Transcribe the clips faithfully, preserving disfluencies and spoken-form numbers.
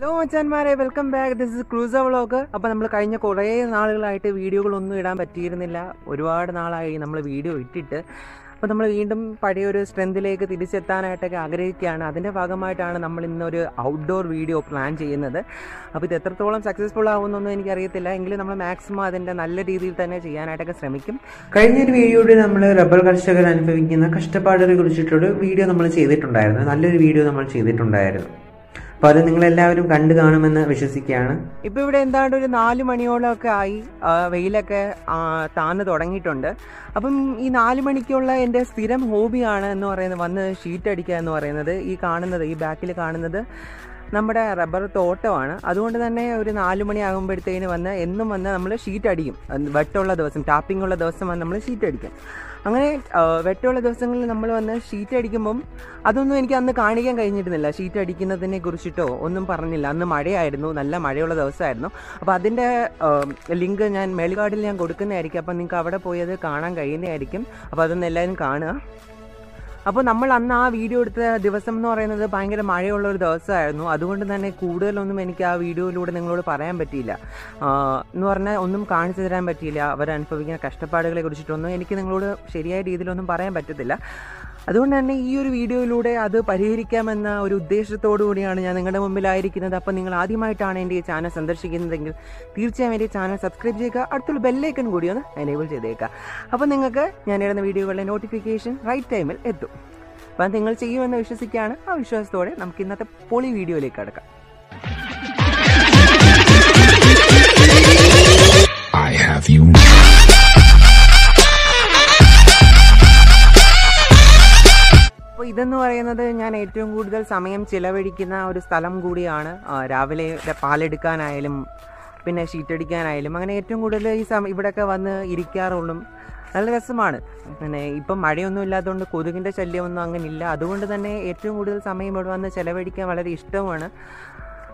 Hello മച്ചാന്മാരെ, welcome back. This is Cruso vlogger. അപ്പോൾ നമ്മൾ കഴിഞ്ഞ കുറേ നാളുകളായിട്ട് വീഡിയോകളൊന്നും ഇടാൻ പറ്റിയിരുന്നില്ല. ഒരുപാട് നാളായി നമ്മൾ വീഡിയോ ഇട്ടിട്ട്. അപ്പോൾ നമ്മൾ വീണ്ടും പഴയൊരു സ്ട്രെങ്തിലേക്ക് തിരിച്ചെത്താനായിട്ടൊക്കെ ആഗ്രഹിക്കുകയാണ്. അതിൻ്റെ ഭാഗമായിട്ടാണ് നമ്മൾ ഇന്നൊരു ഔട്ട്ഡോർ വീഡിയോ പ്ലാൻ ചെയ്യുന്നത്. അപ്പോൾ ഇത് എത്രത്തോളം സക്സസ്ഫുൾ ആകുമെന്നൊന്നും എനിക്കറിയത്തില്ല, എങ്കിലും നമ്മൾ മാക്സിമം അതിൻ്റെ നല്ല രീതിയിൽ തന്നെ ചെയ്യാനായിട്ടൊക്കെ ശ്രമിക്കും. കഴിഞ്ഞൊരു വീഡിയോയിൽ നമ്മൾ റബ്ബർ കർഷകർ അനുഭവിക്കുന്ന കഷ്ടപ്പാടുകളെ കുറിച്ചിട്ടൊരു വീഡിയോ നമ്മൾ ചെയ്തിട്ടുണ്ടായിരുന്നു. നല്ലൊരു വീഡിയോ നമ്മൾ ചെയ്തിട്ടുണ്ടായിരുന്നു. അപ്പോൾ അത് നിങ്ങളെല്ലാവരും കണ്ടു കാണുമെന്ന് വിശ്വസിക്കുകയാണ്. ഇപ്പോൾ ഇവിടെ എന്താണ്ട് ഒരു നാല് മണിയോളമൊക്കെ ആയി, വെയിലൊക്കെ താന്ന് തുടങ്ങിയിട്ടുണ്ട്. അപ്പം ഈ നാല് മണിക്കുള്ള എൻ്റെ സ്ഥിരം ഹോബിയാണ് എന്ന് പറയുന്നത് വന്ന് ഷീറ്റ് അടിക്കുക എന്ന് പറയുന്നത്. ഈ കാണുന്നത്, ഈ ബാക്കിൽ കാണുന്നത് നമ്മുടെ റബ്ബർ തോട്ടമാണ്. അതുകൊണ്ട് തന്നെ ഒരു നാല് മണിയാകുമ്പോഴത്തേന് വന്ന് എന്നും വന്ന് നമ്മൾ ഷീറ്റ് അടിക്കും. വെട്ടമുള്ള ദിവസം, ടാപ്പിംഗ് ഉള്ള ദിവസം വന്ന് നമ്മൾ ഷീറ്റ് അടിക്കും. അങ്ങനെ വെട്ടമുള്ള ദിവസങ്ങളിൽ നമ്മൾ വന്ന് ഷീറ്റ് അടിക്കുമ്പം അതൊന്നും എനിക്ക് അന്ന് കാണിക്കാൻ കഴിഞ്ഞിരുന്നില്ല. ഷീറ്റ് അടിക്കുന്നതിനെ കുറിച്ചിട്ടോ ഒന്നും പറഞ്ഞില്ല. അന്ന് മഴയായിരുന്നു, നല്ല മഴയുള്ള ദിവസമായിരുന്നു. അപ്പോൾ അതിൻ്റെ ലിങ്ക് ഞാൻ മേലുകാടിൽ ഞാൻ കൊടുക്കുന്നതായിരിക്കും. അപ്പോൾ നിങ്ങൾക്ക് അവിടെ പോയത് കാണാൻ കഴിയുന്നതായിരിക്കും. അപ്പോൾ അതൊന്നും എല്ലാവരും കാണുക. അപ്പോൾ നമ്മൾ അന്ന് ആ വീഡിയോ എടുത്ത ദിവസം എന്ന് പറയുന്നത് ഭയങ്കര മഴയുള്ളൊരു ദിവസമായിരുന്നു. അതുകൊണ്ട് തന്നെ കൂടുതലൊന്നും എനിക്ക് ആ വീഡിയോയിലൂടെ നിങ്ങളോട് പറയാൻ പറ്റിയില്ല. എന്ന് പറഞ്ഞാൽ ഒന്നും കാണിച്ചു തരാൻ പറ്റിയില്ല. അവരനുഭവിക്കുന്ന കഷ്ടപ്പാടുകളെ കുറിച്ചിട്ടൊന്നും എനിക്ക് നിങ്ങളോട് ശരിയായ രീതിയിലൊന്നും പറയാൻ പറ്റത്തില്ല. അതുകൊണ്ട് തന്നെ ഈ ഒരു വീഡിയോയിലൂടെ അത് പരിഹരിക്കാമെന്ന ഒരു ഉദ്ദേശത്തോടു കൂടിയാണ് ഞാൻ നിങ്ങളുടെ മുമ്പിലായിരിക്കുന്നത്. അപ്പോൾ നിങ്ങൾ ആദ്യമായിട്ടാണ് എൻ്റെ ഈ ചാനൽ സന്ദർശിക്കുന്നതെങ്കിൽ തീർച്ചയായും എൻ്റെ ചാനൽ സബ്സ്ക്രൈബ് ചെയ്യുക. അടുത്തുള്ള ബെല്ലൈക്കൺ കൂടി ഒന്ന് എനേബിൾ ചെയ്തേക്കുക. അപ്പോൾ നിങ്ങൾക്ക് ഞാൻ ഇടുന്ന വീഡിയോകളുടെ നോട്ടിഫിക്കേഷൻ റൈറ്റ് ടൈമിൽ എത്തും. അപ്പം നിങ്ങൾ ചെയ്യുമെന്ന് വിശ്വസിക്കുകയാണ്. ആ വിശ്വാസത്തോടെ നമുക്ക് ഇന്നത്തെ പൊളി വീഡിയോയിലേക്ക് കടക്കാം. I have you now. അപ്പോൾ ഇതെന്ന് പറയുന്നത് ഞാൻ ഏറ്റവും കൂടുതൽ സമയം ചിലവഴിക്കുന്ന ഒരു സ്ഥലം കൂടിയാണ്. രാവിലെ പാലെടുക്കാനായാലും പിന്നെ ഷീറ്റടിക്കാനായാലും അങ്ങനെ ഏറ്റവും കൂടുതൽ ഈ സമയം ഇവിടെയൊക്കെ വന്ന് ഇരിക്കാറുള്ളൂ. നല്ല രസമാണ്. പിന്നെ ഇപ്പം മഴയൊന്നും ഇല്ലാത്തതുകൊണ്ട് കൊതുകിൻ്റെ ശല്യമൊന്നും അങ്ങനെ ഇല്ല. അതുകൊണ്ട് തന്നെ ഏറ്റവും കൂടുതൽ സമയം ഇവിടെ വന്ന് ചിലവഴിക്കാൻ വളരെ ഇഷ്ടമാണ്.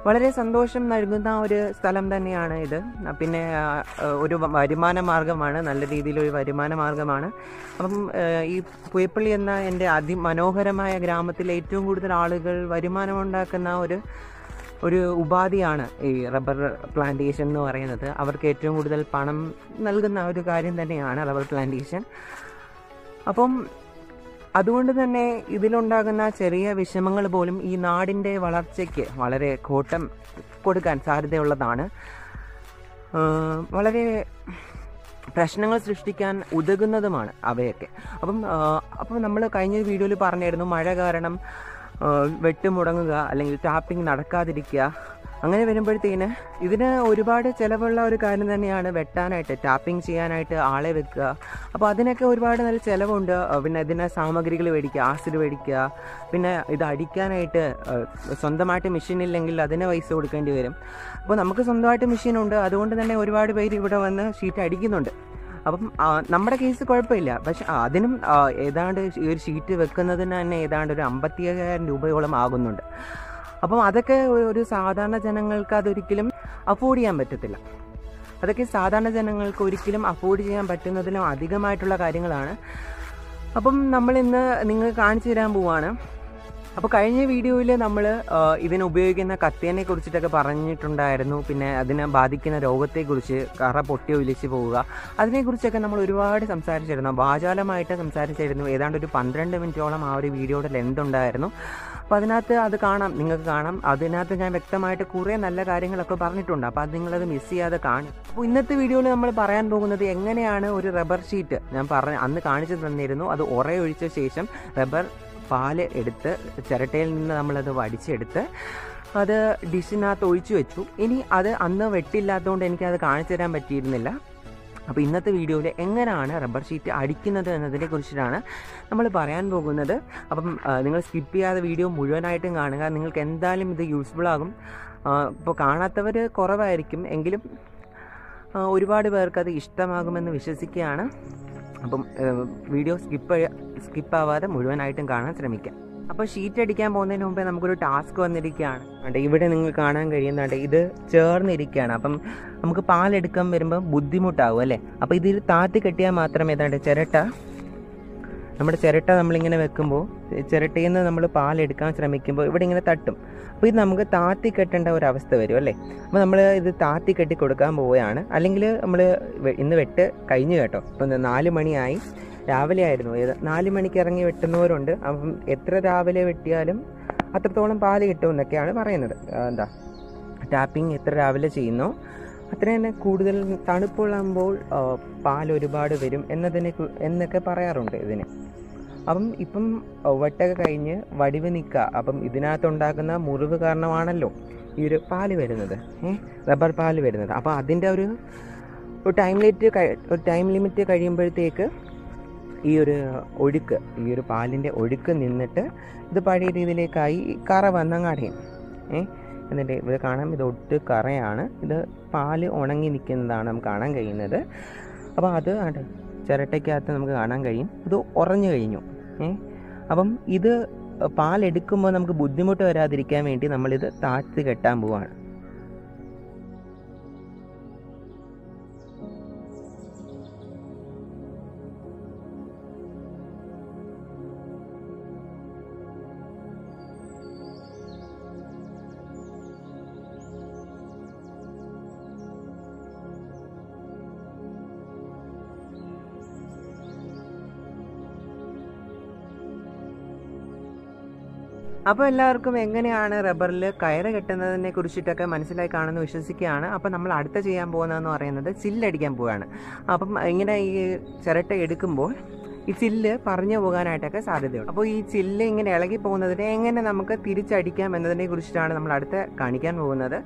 വളരെ സന്തോഷം നൽകുന്ന ഒരു സ്ഥലം തന്നെയാണ് ഇത്. പിന്നെ ഒരു വരുമാന മാർഗമാണ്, നല്ല രീതിയിലൊരു വരുമാന മാർഗമാണ്. അപ്പം ഈ പുയപ്പള്ളി എന്ന എൻ്റെ അതിമനോഹരമായ ഗ്രാമത്തിലെ ഏറ്റവും കൂടുതൽ ആളുകൾ വരുമാനമുണ്ടാക്കുന്ന ഒരു ഒരു ഉപാധിയാണ് ഈ റബ്ബർ പ്ലാന്റേഷൻ എന്ന് പറയുന്നത്. അവർക്ക് ഏറ്റവും കൂടുതൽ പണം നൽകുന്ന ഒരു കാര്യം തന്നെയാണ് റബ്ബർ പ്ലാന്റേഷൻ. അപ്പം അതുകൊണ്ട് തന്നെ ഇതിലുണ്ടാകുന്ന ചെറിയ വിഷമങ്ങൾ പോലും ഈ നാടിൻ്റെ വളർച്ചയ്ക്ക് വളരെ കോട്ടം കൊടുക്കാൻ സാധ്യതയുള്ളതാണ്. വളരെ പ്രശ്നങ്ങൾ സൃഷ്ടിക്കാൻ ഉതകുന്നതുമാണ് അവയൊക്കെ. അപ്പം അപ്പം നമ്മൾ കഴിഞ്ഞ വീഡിയോയിൽ പറഞ്ഞായിരുന്നു മഴ കാരണം വെട്ടുമുടങ്ങുക അല്ലെങ്കിൽ ടാപ്പിംഗ് നടക്കാതിരിക്കുക. അങ്ങനെ വരുമ്പോഴത്തേന് ഇതിന് ഒരുപാട് ചിലവുള്ള ഒരു കാര്യം തന്നെയാണ് വെട്ടാനായിട്ട് ടാപ്പിംഗ് ചെയ്യാനായിട്ട് ആളെ വെക്കുക. അപ്പോൾ അതിനൊക്കെ ഒരുപാട് നല്ല ചിലവുണ്ട്. പിന്നെ ഇതിന് സാമഗ്രികൾ മേടിക്കുക, ആസിഡ് മേടിക്കുക, പിന്നെ ഇത് അടിക്കാനായിട്ട് സ്വന്തമായിട്ട് മെഷീൻ ഇല്ലെങ്കിൽ അതിന് പൈസ കൊടുക്കേണ്ടി വരും. അപ്പോൾ നമുക്ക് സ്വന്തമായിട്ട് മെഷീനുണ്ട്. അതുകൊണ്ട് തന്നെ ഒരുപാട് പേര് ഇവിടെ വന്ന് ഷീറ്റ് അടിക്കുന്നുണ്ട്. അപ്പം നമ്മുടെ കേസ് കുഴപ്പമില്ല. പക്ഷെ അതിനും ഏതാണ്ട് ഈ ഒരു ഷീറ്റ് വെക്കുന്നതിന് തന്നെ ഏതാണ്ട് ഒരു അമ്പത്തി അയ്യായിരം രൂപയോളം ആകുന്നുണ്ട്. അപ്പം അതൊക്കെ ഒരു സാധാരണ ജനങ്ങൾക്ക് അതൊരിക്കലും അഫോർഡ് ചെയ്യാൻ പറ്റത്തില്ല. അതൊക്കെ സാധാരണ ജനങ്ങൾക്ക് ഒരിക്കലും അഫോർഡ് ചെയ്യാൻ പറ്റുന്നതിലും അധികമായിട്ടുള്ള കാര്യങ്ങളാണ്. അപ്പം നമ്മളിന്ന് നിങ്ങൾ കാണിച്ചു തരാൻ പോവാണ്. അപ്പോൾ കഴിഞ്ഞ വീഡിയോയിൽ നമ്മൾ ഇതിനുപയോഗിക്കുന്ന കത്തേനെ കുറിച്ചിട്ടൊക്കെ പറഞ്ഞിട്ടുണ്ടായിരുന്നു. പിന്നെ അതിനെ ബാധിക്കുന്ന രോഗത്തെക്കുറിച്ച്, കറ പൊട്ടി ഒലിച്ച് പോവുക, അതിനെക്കുറിച്ചൊക്കെ നമ്മൾ ഒരുപാട് സംസാരിച്ചിരുന്നു, വാചാലമായിട്ട് സംസാരിച്ചിരുന്നു. ഏതാണ്ട് ഒരു പന്ത്രണ്ട് മിനിറ്റോളം ആ ഒരു വീഡിയോയുടെ ലെങ്ത് ഉണ്ടായിരുന്നു. അപ്പോൾ അതിനകത്ത് അത് കാണാം, നിങ്ങൾക്ക് കാണാം. അതിനകത്ത് ഞാൻ വ്യക്തമായിട്ട് കുറേ നല്ല കാര്യങ്ങളൊക്കെ പറഞ്ഞിട്ടുണ്ട്. അപ്പോൾ അത് നിങ്ങളത് മിസ് ചെയ്യാതെ കാണും. അപ്പോൾ ഇന്നത്തെ വീഡിയോയിൽ നമ്മൾ പറയാൻ പോകുന്നത് എങ്ങനെയാണ് ഒരു റബ്ബർ ഷീറ്റ്, ഞാൻ പറഞ്ഞ അന്ന് കാണിച്ചു തന്നിരുന്നു, അത് ഉറയൊഴിച്ച ശേഷം റബ്ബർ പാല് എടുത്ത് ചിരട്ടയിൽ നിന്ന് നമ്മളത് വടിച്ചെടുത്ത് അത് ഡിഷിനകത്ത് ഒഴിച്ചു വെച്ചു. ഇനി അത് അന്ന് വെട്ടില്ലാത്തതുകൊണ്ട് എനിക്കത് കാണിച്ചു തരാൻ പറ്റിയിരുന്നില്ല. അപ്പോൾ ഇന്നത്തെ വീഡിയോയിൽ എങ്ങനെയാണ് റബ്ബർ ഷീറ്റ് അടിക്കുന്നത് എന്നതിനെ കുറിച്ചിട്ടാണ് നമ്മൾ പറയാൻ പോകുന്നത്. അപ്പം നിങ്ങൾ സ്കിപ്പ് ചെയ്യാതെ വീഡിയോ മുഴുവനായിട്ടും കാണുക. നിങ്ങൾക്ക് എന്തായാലും ഇത് യൂസ്ഫുൾ ആകും. ഇപ്പോൾ കാണാത്തവർ കുറവായിരിക്കും, എങ്കിലും ഒരുപാട് പേർക്ക് അത് ഇഷ്ടമാകുമെന്ന് വിശ്വസിക്കുകയാണ്. അപ്പം വീഡിയോ സ്കിപ്പ് സ്കിപ്പാവാതെ മുഴുവനായിട്ടും കാണാൻ ശ്രമിക്കാം. അപ്പോൾ ഷീറ്റ് അടിക്കാൻ പോകുന്നതിന് മുമ്പേ നമുക്കൊരു ടാസ്ക് വന്നിരിക്കുകയാണ്. അതെ, ഇവിടെ നിങ്ങൾ കാണാൻ കഴിയുന്നുണ്ട്, ഇത് ചേർന്നിരിക്കുകയാണ്. അപ്പം നമുക്ക് പാലെടുക്കാൻ വരുമ്പോൾ ബുദ്ധിമുട്ടാവും അല്ലേ. അപ്പോൾ ഇതിൽ താത്തി കെട്ടിയാൽ മാത്രമേ ഏതാണ്ട് ചിരട്ട നമ്മുടെ ചിരട്ട നമ്മളിങ്ങനെ വെക്കുമ്പോൾ ചിരട്ടയിൽ നിന്ന് നമ്മൾ പാലെടുക്കാൻ ശ്രമിക്കുമ്പോൾ ഇവിടെ ഇങ്ങനെ തട്ടും. അപ്പോൾ ഇത് നമുക്ക് താത്തി കെട്ടേണ്ട ഒരവസ്ഥ വരും അല്ലേ. അപ്പോൾ നമ്മൾ ഇത് താത്തി കെട്ടി കൊടുക്കാൻ പോവുകയാണ്. അല്ലെങ്കിൽ നമ്മൾ ഇന്ന് വെട്ട് കഴിഞ്ഞു കേട്ടോ. ഇപ്പം നാല് മണിയായി, രാവിലെ ആയിരുന്നു. ഏത് നാല് മണിക്ക് ഇറങ്ങി വെട്ടുന്നവരുണ്ട്. അപ്പം എത്ര രാവിലെ വെട്ടിയാലും അത്രത്തോളം പാല് കിട്ടുമെന്നൊക്കെയാണ് പറയുന്നത്. എന്താ ടാപ്പിംഗ് എത്ര രാവിലെ ചെയ്യുന്നോ അത്ര തന്നെ കൂടുതൽ തണുപ്പുള്ളാകുമ്പോൾ പാലൊരുപാട് വരും എന്നതിനെ എന്നൊക്കെ പറയാറുണ്ട് ഇതിന്. അപ്പം ഇപ്പം വെട്ടൊക്കെ കഴിഞ്ഞ് വടിവ് നിൽക്കുക. അപ്പം ഇതിനകത്തുണ്ടാക്കുന്ന മുറിവ് കാരണമാണല്ലോ ഈ ഒരു പാല് വരുന്നത്, റബ്ബർ പാല് വരുന്നത്. അപ്പോൾ അതിൻ്റെ ഒരു ടൈം ലിമിറ്റ് ഒരു ടൈം ലിമിറ്റ് കഴിയുമ്പോഴത്തേക്ക് ഈ ഒരു ഒഴുക്ക് ഈ ഒരു പാലിൻ്റെ ഒഴുക്ക് നിന്നിട്ട് ഇത് പഴയ രീതിയിലേക്കായി കറ വന്നങ്ങ് അടയും. ഏഹ് എന്നിട്ട് ഇത് കാണാം, ഇത് ഒട്ട് കറയാണ്. ഇത് പാല് ഉണങ്ങി നിൽക്കുന്നതാണ് നമുക്ക് കാണാൻ കഴിയുന്നത്. അപ്പോൾ അത് ചിരട്ടയ്ക്കകത്ത് നമുക്ക് കാണാൻ കഴിയും. ഇത് ഉറഞ്ഞു കഴിഞ്ഞു. ഏഹ് അപ്പം ഇത് പാലെടുക്കുമ്പോൾ നമുക്ക് ബുദ്ധിമുട്ട് വരാതിരിക്കാൻ വേണ്ടി നമ്മളിത് താഴ്ത്തി കെട്ടാൻ പോവുകയാണ്. അപ്പോൾ എല്ലാവർക്കും എങ്ങനെയാണ് റബ്ബറിൽ കയറ് കെട്ടുന്നതിനെ കുറിച്ചിട്ടൊക്കെ മനസ്സിലായി കാണുമെന്ന് വിശ്വസിക്കുകയാണ്. അപ്പോൾ നമ്മൾ അടുത്ത ചെയ്യാൻ പോകുന്നതെന്ന് പറയുന്നത് ചില്ലടിക്കാൻ പോവുകയാണ്. അപ്പം ഇങ്ങനെ ഈ ചിരട്ട എടുക്കുമ്പോൾ ഈ ചില്ല് പറഞ്ഞു പോകാനായിട്ടൊക്കെ സാധ്യതയുണ്ട്. അപ്പോൾ ഈ ചില്ല് ഇങ്ങനെ ഇളകി പോകുന്നതിനെ എങ്ങനെ നമുക്ക് തിരിച്ചടിക്കാം എന്നതിനെ കുറിച്ചിട്ടാണ് നമ്മൾ അടുത്ത കാണിക്കാൻ പോകുന്നത്.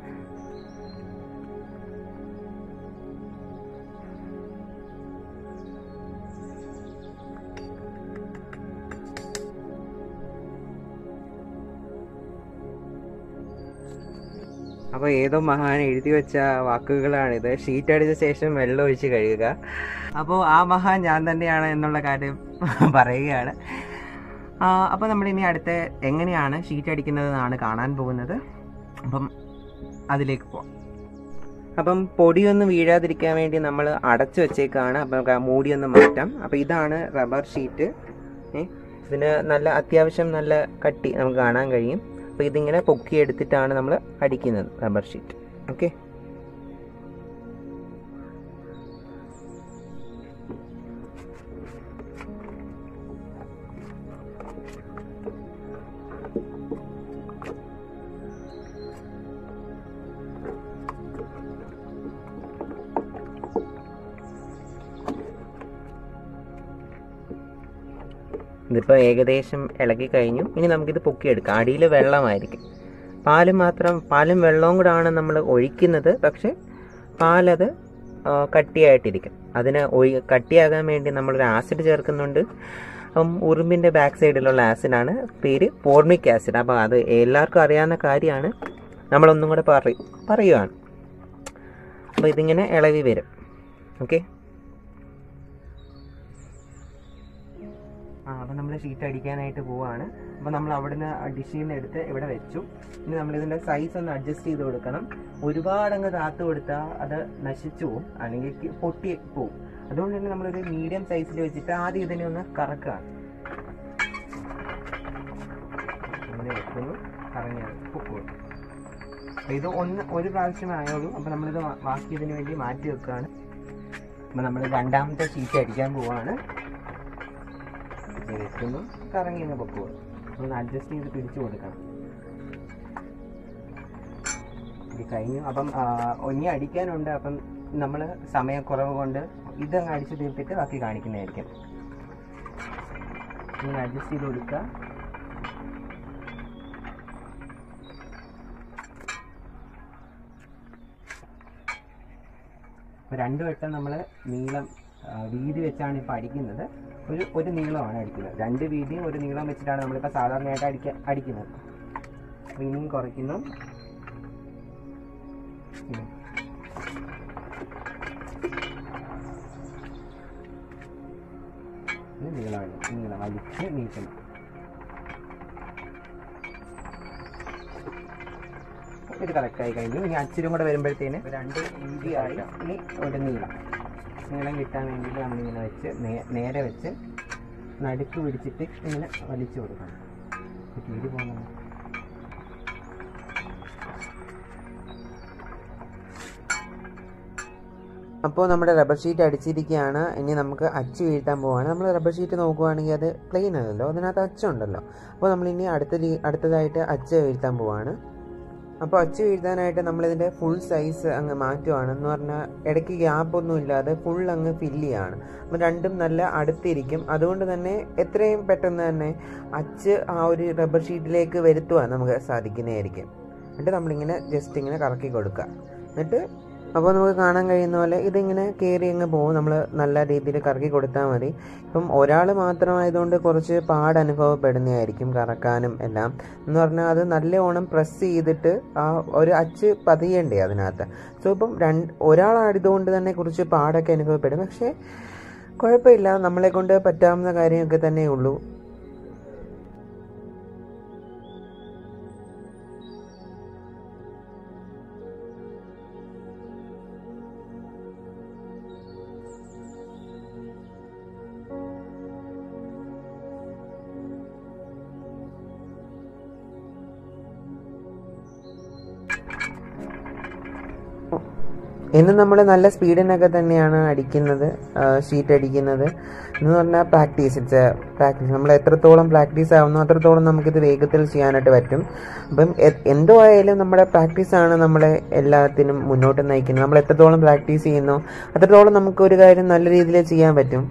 അപ്പോൾ ഏതോ മഹാൻ എഴുതി വെച്ച വാക്കുകളാണിത്. ഷീറ്റ് അടിച്ച ശേഷം വെള്ളം ഒഴിച്ച് കഴുകുക. അപ്പോൾ ആ മഹാൻ ഞാൻ തന്നെയാണ് എന്നുള്ള കാര്യം പറയുകയാണ്. അപ്പോൾ നമ്മളിനി അടുത്ത എങ്ങനെയാണ് ഷീറ്റ് അടിക്കുന്നതെന്നാണ് കാണാൻ പോകുന്നത്. അപ്പം അതിലേക്ക് പോവാം. അപ്പം പൊടിയൊന്നും വീഴാതിരിക്കാൻ വേണ്ടി നമ്മൾ അടച്ചു വെച്ചേക്കാണ്. അപ്പം നമുക്ക് ആ മൂടിയൊന്ന് മാറ്റാം. അപ്പോൾ ഇതാണ് റബ്ബർ ഷീറ്റ്. ഇതിന് നല്ല അത്യാവശ്യം നല്ല കട്ടി നമുക്ക് കാണാൻ കഴിയും. അപ്പോൾ ഇതിങ്ങനെ പൊക്കിയെടുത്തിട്ടാണ് നമ്മൾ അടിക്കുന്നത് റബ്ബർ ഷീറ്റ്. ഓക്കെ, ഇതിപ്പോൾ ഏകദേശം ഇളക്കി കഴിഞ്ഞു. ഇനി നമുക്കിത് പൊക്കിയെടുക്കാം. അടിയിൽ വെള്ളമായിരിക്കും. പാല് മാത്രം പാലും വെള്ളവും കൂടാണ് നമ്മൾ ഒഴിക്കുന്നത്. പക്ഷെ പാലത് കട്ടിയായിട്ടിരിക്കും. അതിന് ഒഴി കട്ടിയാകാൻ വേണ്ടി നമ്മളൊരു ആസിഡ് ചേർക്കുന്നുണ്ട്. അപ്പം ഉറുമ്പിൻ്റെ ബാക്ക് സൈഡിലുള്ള ആസിഡാണ്, പേര് ഫോർമിക് ആസിഡ്. അപ്പോൾ അത് എല്ലാവർക്കും അറിയാവുന്ന കാര്യമാണ്. നമ്മളൊന്നും കൂടെ പറയും പറയുകയാണ്. അപ്പോൾ ഇതിങ്ങനെ ഇളവി വരും. ഓക്കെ, ആ അപ്പം നമ്മൾ ഷീറ്റ് അടിക്കാനായിട്ട് പോവാണ്. അപ്പോൾ നമ്മൾ അവിടുന്ന് ഡിഷിൽ നിന്ന് എടുത്ത് ഇവിടെ വെച്ചു. ഇനി നമ്മളിതിൻ്റെ സൈസ് ഒന്ന് അഡ്ജസ്റ്റ് ചെയ്ത് കൊടുക്കണം. ഒരുപാടങ്ങ് താത്ത് കൊടുത്താൽ അത് നശിച്ചു പോവും, അല്ലെങ്കിൽ പൊട്ടി പോവും. അതുകൊണ്ട് തന്നെ നമ്മളൊരു മീഡിയം സൈസിൽ വെച്ചിട്ട് ആദ്യം ഇതിനെ ഒന്ന് കറക്കുകയാണ്. അങ്ങനെ വെക്കുന്നു, കറങ്ങിയത് പൊക്കോളൂ. ഇത് ഒന്ന് ഒരു പ്രാവശ്യമായുള്ളൂ. അപ്പോൾ നമ്മളിത് ബാക്കി ഇതിനു വേണ്ടി മാറ്റി വെക്കുകയാണ്. അപ്പോൾ നമ്മൾ രണ്ടാമത്തെ ഷീറ്റ് അടിക്കാൻ പോവാണ്. വെക്കുന്നു, കറങ്ങി അങ്ങ് പൊക്കുക. ഒന്ന് അഡ്ജസ്റ്റ് ചെയ്ത് പിടിച്ചു കൊടുക്കണം. ഇത് കഴിഞ്ഞു. അപ്പം ഇനി അടിക്കാനുണ്ട്. അപ്പം നമ്മൾ സമയക്കുറവ് കൊണ്ട് ഇതങ്ങ് അടിച്ചു തീർത്തിട്ട് ബാക്കി കാണിക്കുന്നതായിരിക്കും. ഇങ്ങനെ അഡ്ജസ്റ്റ് ചെയ്ത് കൊടുക്കുക. രണ്ടു വട്ടം നമ്മൾ നീളം വീതി വെച്ചാണ് ഇപ്പോൾ അടിക്കുന്നത്. ഒരു ഒരു നീളമാണ് അടിക്കുന്നത്. രണ്ട് വീതിയും ഒരു നീളം വെച്ചിട്ടാണ് നമ്മളിപ്പോൾ സാധാരണയായിട്ട് അടിക്ക അടിക്കുന്നത് വീതിയും കുറയ്ക്കുന്നു. നീളമാണ് നീളം വലിച്ച് നീക്കുന്നു. ഇത് കറക്റ്റായി കഴിഞ്ഞു. ഇനി അച്ചിലും കൂടെ വരുമ്പോഴത്തേന് രണ്ട് ഇഞ്ചി ആയി ഒരു നീളം നീളം കിട്ടാൻ വേണ്ടിയിട്ട് നമ്മളിങ്ങനെ വെച്ച് നേരെ വെച്ച് നടുക്ക് പിടിച്ചിട്ട് ഇങ്ങനെ വലിച്ചു കൊടുക്കണം. കീറി പോകണം. അപ്പോൾ നമ്മുടെ റബ്ബർ ഷീറ്റ് അടിച്ചിരിക്കുകയാണ്. ഇനി നമുക്ക് അച്ച് വീഴ്ത്താൻ പോവുകയാണ്. നമ്മൾ റബ്ബർ ഷീറ്റ് നോക്കുകയാണെങ്കിൽ അത് പ്ലെയിൻ അല്ലല്ലോ, അതിനകത്ത് അച്ചുണ്ടല്ലോ. അപ്പോൾ നമ്മളിനി അടുത്ത അടുത്തതായിട്ട് അച്ച് വീഴ്ത്താൻ പോവുകയാണ്. അപ്പോൾ അച്ച് വീഴ്ത്താനായിട്ട് നമ്മളിതിൻ്റെ ഫുൾ സൈസ് അങ്ങ് മാറ്റുവാണെന്ന് പറഞ്ഞാൽ ഇടയ്ക്ക് ഗ്യാപ്പൊന്നും ഇല്ലാതെ ഫുൾ അങ്ങ് ഫില്ല് ചെയ്യുകയാണ്. അപ്പോൾ രണ്ടും നല്ല അടുത്തിരിക്കും. അതുകൊണ്ട് തന്നെ എത്രയും പെട്ടെന്ന് തന്നെ അച്ച് ആ ഒരു റബ്ബർ ഷീറ്റിലേക്ക് വരുത്തുവാൻ നമുക്ക് സാധിക്കുന്നതായിരിക്കും. എന്നിട്ട് നമ്മളിങ്ങനെ ജസ്റ്റ് ഇങ്ങനെ കറക്കി കൊടുക്കുക. എന്നിട്ട് അപ്പോൾ നമുക്ക് കാണാൻ കഴിയുന്ന പോലെ ഇതിങ്ങനെ കയറി അങ്ങ് പോകും. നമ്മൾ നല്ല രീതിയിൽ കറക്കി കൊടുത്താൽ മതി. ഇപ്പം ഒരാൾ മാത്രമായതുകൊണ്ട് കുറച്ച് പാട് അനുഭവപ്പെടുന്നതായിരിക്കും കറക്കാനും എല്ലാം എന്ന് പറഞ്ഞാൽ. അത് നല്ലോണം പ്രസ് ചെയ്തിട്ട് ആ ഒരു അച്ച് പതിയണ്ടേ അതിനകത്ത്. സോ ഇപ്പം രണ്ട് ഒരാളായതുകൊണ്ട് തന്നെ കുറച്ച് പാടൊക്കെ അനുഭവപ്പെടും. പക്ഷേ കുഴപ്പമില്ല, നമ്മളെ കൊണ്ട് പറ്റാവുന്ന കാര്യമൊക്കെ തന്നെ ഉള്ളൂ. ഇന്ന് നമ്മൾ നല്ല സ്പീഡിനൊക്കെ തന്നെയാണ് അടിക്കുന്നത്, ഷീറ്റ് അടിക്കുന്നത് എന്ന് പറഞ്ഞാൽ പ്രാക്ടീസ് ഇറ്റ്സ് പ്രാക്ടീസ്. നമ്മൾ എത്രത്തോളം പ്രാക്ടീസ് ആവുന്നു അത്രത്തോളം നമുക്കിത് വേഗത്തിൽ ചെയ്യാനായിട്ട് പറ്റും. അപ്പം എന്തോ ആയാലും നമ്മുടെ പ്രാക്ടീസാണ് നമ്മളെ എല്ലാത്തിനും മുന്നോട്ട് നയിക്കുന്നത്. നമ്മൾ എത്രത്തോളം പ്രാക്ടീസ് ചെയ്യുന്നു അത്രത്തോളം നമുക്കൊരു കാര്യം നല്ല രീതിയിൽ ചെയ്യാൻ പറ്റും.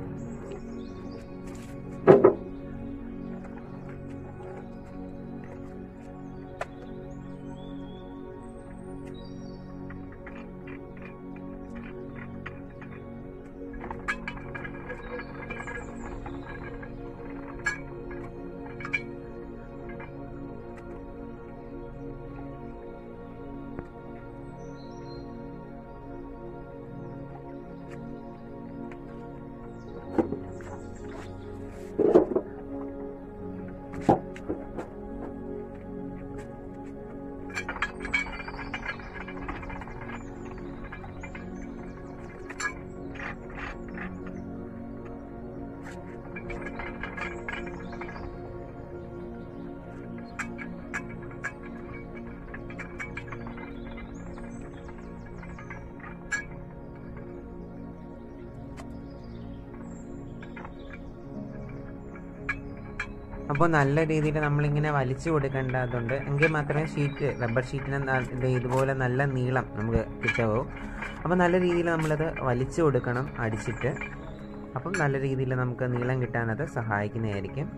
അപ്പോൾ നല്ല രീതിയിൽ നമ്മളിങ്ങനെ വലിച്ചു കൊടുക്കേണ്ടതുണ്ട്, എങ്കിൽ മാത്രമേ ഷീറ്റ് റബ്ബർ ഷീറ്റിന് ഇതുപോലെ നല്ല നീളം നമുക്ക് കിട്ടാവൂ. അപ്പോൾ നല്ല രീതിയിൽ നമ്മളത് വലിച്ചു കൊടുക്കണം അടിച്ചിട്ട്. അപ്പം നല്ല രീതിയിൽ നമുക്ക് നീളം കിട്ടാനത് സഹായിക്കുന്നതായിരിക്കും.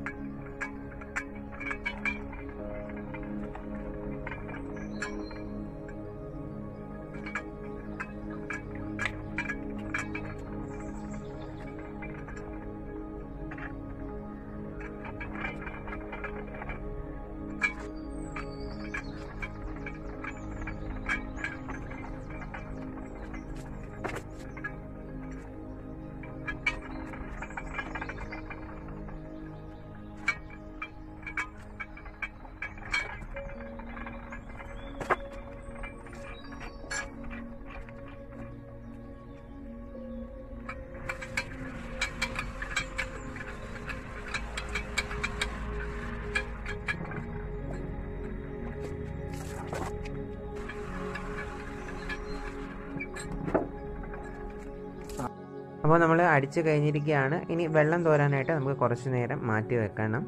അപ്പോൾ നമ്മൾ അടിച്ചു കഴിഞ്ഞിരിക്കുകയാണ്. ഇനി വെള്ളം തോരാനായിട്ട് നമുക്ക് കുറച്ച് നേരം മാറ്റി വെക്കണം.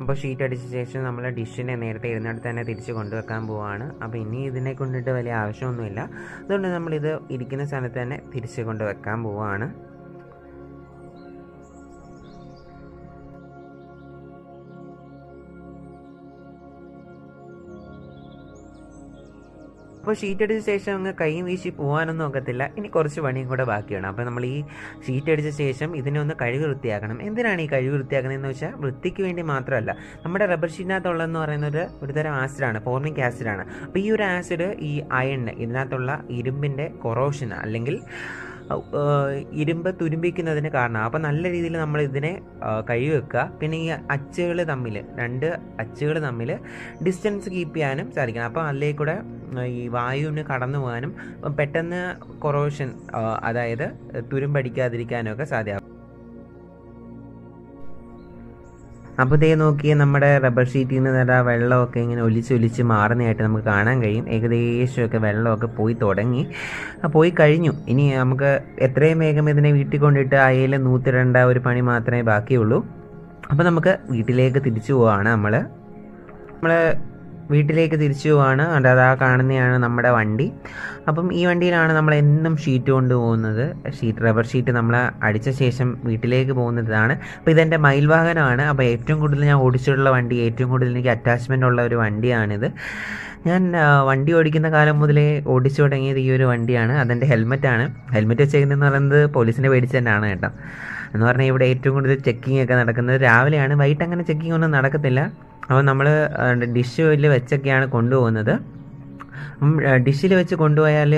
അപ്പോൾ ഷീറ്റ് അടിച്ച ശേഷം നമ്മൾ ഡിഷിനെ നേരത്തെ ഇരുന്നിടത്ത് തന്നെ തിരിച്ച് കൊണ്ടുവെക്കാൻ പോവുകയാണ്. അപ്പോൾ ഇനി ഇതിനെ കൊണ്ടിട്ട് വലിയ ആവശ്യമൊന്നുമില്ല. അതുകൊണ്ട് നമ്മളിത് ഇരിക്കുന്ന സ്ഥലത്ത് തന്നെ തിരിച്ച് കൊണ്ടുവെക്കാൻ പോവുകയാണ്. അപ്പോൾ ഷീറ്റ് അടിച്ച ശേഷം അങ്ങ് കൈയും വീശി പോകാനൊന്നും ഒക്കത്തില്ല. ഇനി കുറച്ച് പണിയും കൂടെ ബാക്കിയാണ്. അപ്പോൾ നമ്മൾ ഈ ഷീറ്റ് അടിച്ച ശേഷം ഇതിനെ ഒന്ന് കഴുകി വൃത്തിയാക്കണം. എന്തിനാണ് ഈ കഴുകി വൃത്തിയാക്കുന്നതെന്ന് വെച്ചാൽ വൃത്തിക്ക് വേണ്ടി മാത്രമല്ല. നമ്മുടെ റബ്ബർ ഷീറ്റിനകത്തുള്ളതെന്ന് പറയുന്നത് ഒരു തരം ആസിഡാണ്, ഫോർമിക് ആസിഡാണ്. അപ്പോൾ ഈ ഒരു ആസിഡ് ഈ അയണ് ഇതിനകത്തുള്ള ഇരുമ്പിൻ്റെ കൊറോഷൻ അല്ലെങ്കിൽ ഇരുമ്പ് തുരുമ്പിക്കുന്നതിന് കാരണം. അപ്പോൾ നല്ല രീതിയിൽ നമ്മൾ ഇതിനെ കഴുകി വെക്കുക. പിന്നെ ഈ അച്ചുകൾ തമ്മിൽ രണ്ട് അച്ചുകൾ തമ്മിൽ ഡിസ്റ്റൻസ് കീപ്പ് ചെയ്യാനും സാധിക്കണം. അപ്പോൾ അതിലേക്ക് കൂടെ ഈ വായുവിന് കടന്നു പോകാനും പെട്ടെന്ന് കൊറോഷൻ അതായത് തുരുമ്പടിക്കാതിരിക്കാനും ഒക്കെ സാധ്യമാകും. അപ്പോൾ ദേ നോക്കി നമ്മുടെ റബ്ബർ ഷീറ്റിൽ നിന്ന് നല്ല വെള്ളമൊക്കെ ഇങ്ങനെ ഒലിച്ചൊലിച്ച് മാറുന്നതായിട്ട് നമുക്ക് കാണാൻ കഴിയും. ഏകദേശമൊക്കെ വെള്ളമൊക്കെ പോയി തുടങ്ങി, പോയി കഴിഞ്ഞു. ഇനി നമുക്ക് എത്രയും വേഗം ഇതിനെ വീട്ടിൽ കൊണ്ടിട്ട് അയയിൽ നൂത്തിരണ്ട ഒരു പണി മാത്രമേ ബാക്കിയുള്ളൂ. അപ്പോൾ നമുക്ക് വീട്ടിലേക്ക് തിരിച്ചു പോവാണ്. നമ്മൾ നമ്മൾ വീട്ടിലേക്ക് തിരിച്ചു പോവാണ്. അതായത് ആ കാണുന്നതാണ് നമ്മുടെ വണ്ടി. അപ്പം ഈ വണ്ടിയിലാണ് നമ്മൾ എന്നും ഷീറ്റ് കൊണ്ടുപോകുന്നത്. ഷീറ്റ് റബ്ബർ ഷീറ്റ് നമ്മൾ അടിച്ച ശേഷം വീട്ടിലേക്ക് പോകുന്നതാണ്. അപ്പോൾ ഇതെൻ്റെ മയിൽ വാഹനമാണ്. അപ്പോൾ ഏറ്റവും കൂടുതൽ ഞാൻ ഓടിച്ചിട്ടുള്ള വണ്ടി, ഏറ്റവും കൂടുതൽ എനിക്ക് അറ്റാച്ച്മെൻ്റ് ഉള്ള ഒരു വണ്ടിയാണിത്. ഞാൻ വണ്ടി ഓടിക്കുന്ന കാലം മുതലേ ഓടിച്ചു തുടങ്ങിയത് ഈ ഒരു വണ്ടിയാണ്. അതിൻ്റെ ഹെൽമെറ്റാണ്. ഹെൽമെറ്റ് വെച്ചേക്കുന്നതെന്ന് പറയുന്നത് പോലീസിനെ പേടിച്ച് തന്നെയാണ് കേട്ടോ. എന്ന് പറഞ്ഞാൽ ഇവിടെ ഏറ്റവും കൂടുതൽ ചെക്കിംഗ് ഒക്കെ നടക്കുന്നത് രാവിലെയാണ്. വൈകിട്ട് അങ്ങനെ ചെക്കിംഗ് ഒന്നും നടക്കത്തില്ല. അപ്പോൾ നമ്മൾ ഡിഷിൽ വെച്ചൊക്കെയാണ് കൊണ്ടുപോകുന്നത്. ഡിഷിൽ വെച്ച് കൊണ്ടുപോയാൽ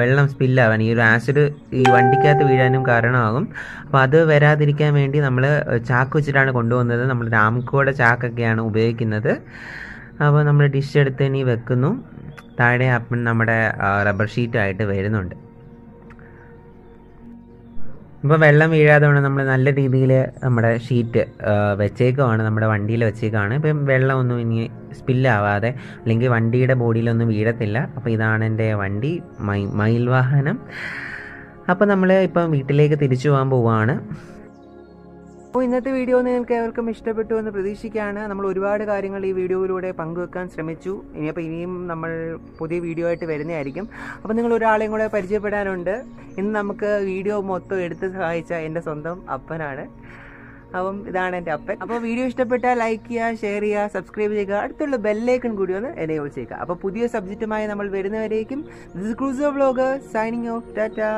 വെള്ളം സ്പില്ലാവാൻ, ഈ ഒരു ആസിഡ് ഈ വണ്ടിക്കകത്ത് വീഴാനും കാരണമാകും. അപ്പോൾ അത് വരാതിരിക്കാൻ വേണ്ടി നമ്മൾ ചാക്ക് വെച്ചിട്ടാണ് കൊണ്ടുപോകുന്നത്. നമ്മൾ രാംകോയുടെ ചാക്കൊക്കെയാണ് ഉപയോഗിക്കുന്നത്. അപ്പോൾ നമ്മൾ ഡിഷ് എടുത്ത് ഇനി വെക്കുന്നു. താഴെ അപ്പം നമ്മുടെ റബ്ബർ ഷീറ്റായിട്ട് വരുന്നുണ്ട്. അപ്പോൾ വെള്ളം വീഴാതെ വേണം നമ്മൾ നല്ല രീതിയിൽ നമ്മുടെ ഷീറ്റ് വെച്ചേക്കുവാണ്, നമ്മുടെ വണ്ടിയിൽ വെച്ചേക്കുവാണ്. ഇപ്പം വെള്ളമൊന്നും ഇനി സ്പില്ലാവാതെ അല്ലെങ്കിൽ വണ്ടിയുടെ ബോഡിയിലൊന്നും വീഴത്തില്ല. അപ്പോൾ ഇതാണ് എൻ്റെ വണ്ടി, മയിൽ വാഹനം. അപ്പോൾ നമ്മൾ ഇപ്പം വീട്ടിലേക്ക് തിരിച്ചു പോകാൻ പോവുകയാണ്. അപ്പോൾ ഇന്നത്തെ വീഡിയോ നിങ്ങൾക്ക് അവർക്കും ഇഷ്ടപ്പെട്ടു എന്ന് പ്രതീക്ഷിക്കുകയാണ്. നമ്മൾ ഒരുപാട് കാര്യങ്ങൾ ഈ വീഡിയോയിലൂടെ പങ്കുവെക്കാൻ ശ്രമിച്ചു. ഇനി അപ്പോൾ ഇനിയും നമ്മൾ പുതിയ വീഡിയോ ആയിട്ട് വരുന്നതായിരിക്കും. അപ്പോൾ നിങ്ങൾ ഒരാളെയും കൂടെ പരിചയപ്പെടാനുണ്ട്. ഇന്ന് നമുക്ക് വീഡിയോ മൊത്തം എടുത്ത് സഹായിച്ച എൻ്റെ സ്വന്തം അപ്പനാണ്. അപ്പം ഇതാണ് എൻ്റെ അപ്പൻ. അപ്പോൾ വീഡിയോ ഇഷ്ടപ്പെട്ടാൽ ലൈക്ക് ചെയ്യുക, ഷെയർ ചെയ്യുക, സബ്സ്ക്രൈബ് ചെയ്യുക, അടുത്തുള്ള ബെല്ലൈക്കൺ കൂടി ഒന്ന് എനേബിൾ ചെയ്യുക. അപ്പോൾ പുതിയ സബ്ജക്റ്റുമായി നമ്മൾ വരുന്നവരേക്കും. This is Cruso vlogger signing off. Tata.